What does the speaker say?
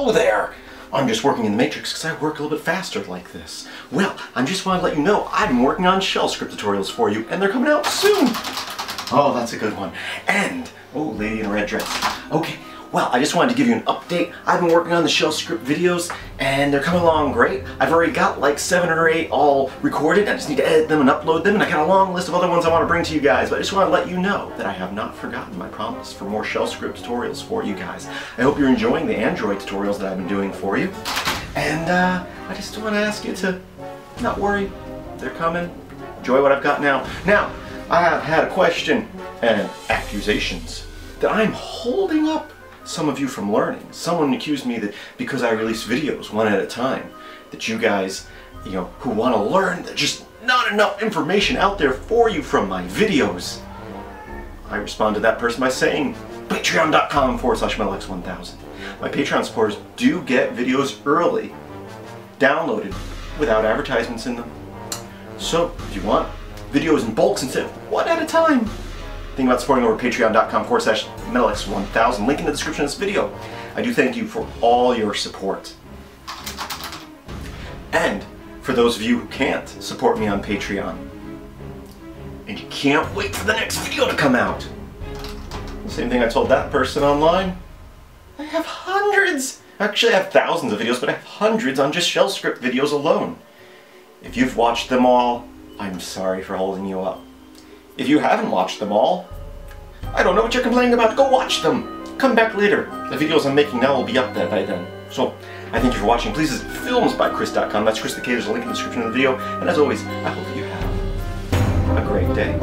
Hello there! I'm just working in the Matrix because I work a little bit faster like this. Well, I just want to let you know I've been working on shell script tutorials for you, and they're coming out soon! Oh, that's a good one. And, oh, lady in a red dress. Okay, well, I just wanted to give you an update. I've been working on the shell script videos, and they're coming along great. I've already got like 7 or 8 all recorded. I just need to edit them and upload them, and I got a long list of other ones I want to bring to you guys, but I just want to let you know that I have not forgotten my promise for more shell script tutorials for you guys. I hope you're enjoying the Android tutorials that I've been doing for you, and I just want to ask you to not worry. They're coming. Enjoy what I've got now. Now, I have had a question and accusations that I'm holding up some of you from learning. Someone accused me that because I release videos one at a time, that you guys, you know, who want to learn, there's just not enough information out there for you from my videos. I respond to that person by saying, patreon.com/metalx1000. My Patreon supporters do get videos early, downloaded, without advertisements in them. So, if you want videos in bulks instead of one at a time, think about supporting over patreon.com/metalx1000, link in the description of this video. I do thank you for all your support. And for those of you who can't support me on Patreon, and you can't wait for the next video to come out, the same thing I told that person online, I have hundreds, actually I have thousands of videos, but I have hundreds on just shell script videos alone. If you've watched them all, I'm sorry for holding you up. If you haven't watched them all, I don't know what you're complaining about. Go watch them. Come back later. The videos I'm making now will be up there by then. So, I thank you for watching. Please visit filmsbychris.com. That's Chris the K. There's a link in the description of the video. And as always, I hope you have a great day.